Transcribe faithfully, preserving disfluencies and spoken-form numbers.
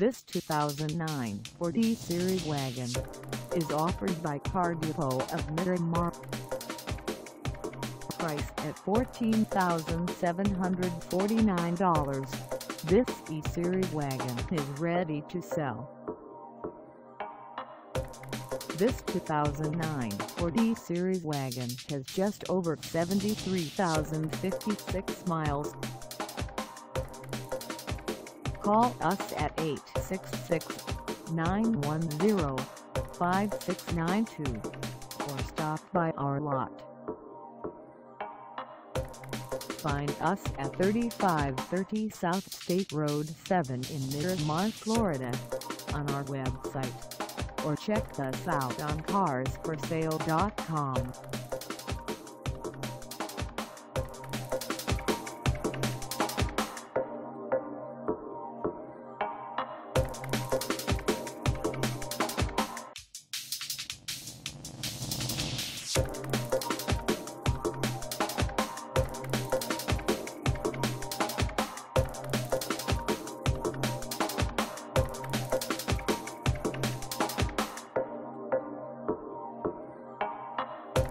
This two thousand nine Ford E-Series wagon is offered by Car Depot of Miramar. Priced at fourteen thousand seven hundred forty-nine dollars, this E-Series wagon is ready to sell. This two thousand nine Ford E-Series wagon has just over seventy-three thousand fifty-six miles. Call us at eight six six, nine one zero, five six nine two or stop by our lot. Find us at thirty-five thirty South State Road seven in Miramar, Florida on our website, or check us out on cars for sale dot com.